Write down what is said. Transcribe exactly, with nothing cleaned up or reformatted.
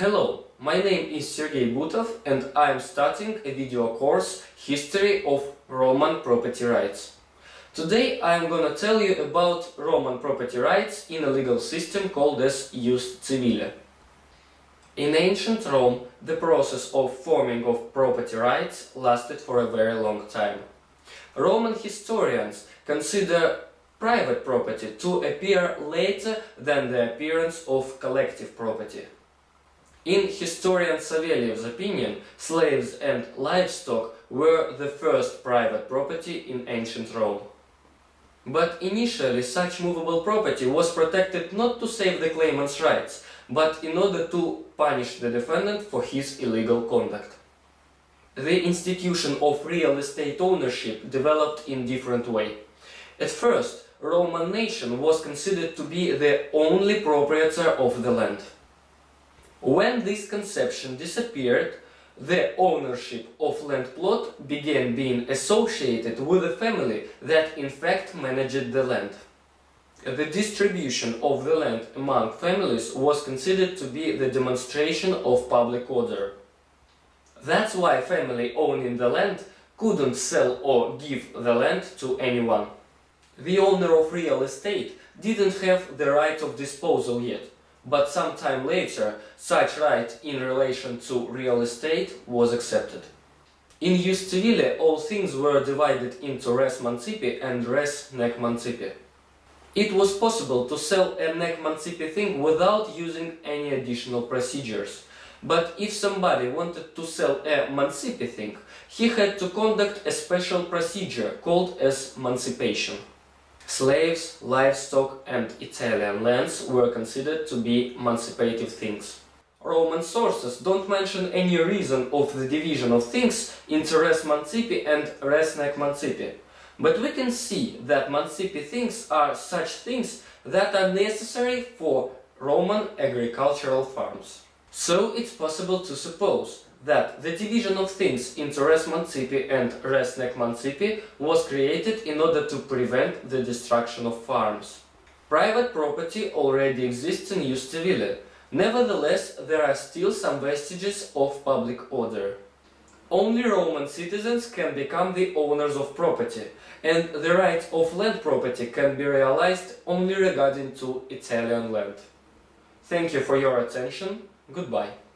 Hello, my name is Sergey Butov and I am starting a video course History of Roman Property Rights. Today I am gonna tell you about Roman property rights in a legal system called as Jus Civile. In ancient Rome, the process of forming of property rights lasted for a very long time. Roman historians consider private property to appear later than the appearance of collective property. In historian Saveliev's opinion, slaves and livestock were the first private property in ancient Rome. But initially such movable property was protected not to save the claimant's rights, but in order to punish the defendant for his illegal conduct. The institution of real estate ownership developed in different way. At first, Roman nation was considered to be the only proprietor of the land. When this conception disappeared, the ownership of land plot began being associated with a family that in fact managed the land. The distribution of the land among families was considered to be the demonstration of public order. That's why family owning the land couldn't sell or give the land to anyone. The owner of real estate didn't have the right of disposal yet, but sometime later such right in relation to real estate was accepted. In Jus Civile all things were divided into res-mancipi and res-nec-mancipi. It was possible to sell a nec-mancipi thing without using any additional procedures. But if somebody wanted to sell a mancipi thing, he had to conduct a special procedure called as mancipation. Slaves, livestock and Italian lands were considered to be mancipative things. Roman sources don't mention any reason of the division of things into res-mancipi and res-nec-mancipi. But we can see that mancipi things are such things that are necessary for Roman agricultural farms. So it's possible to suppose that the division of things into res-mancipi and res-nec-mancipi was created in order to prevent the destruction of farms. Private property already exists in Jus Civile. Nevertheless, there are still some vestiges of public order. Only Roman citizens can become the owners of property, and the right of land property can be realized only regarding to Italian land. Thank you for your attention. Goodbye.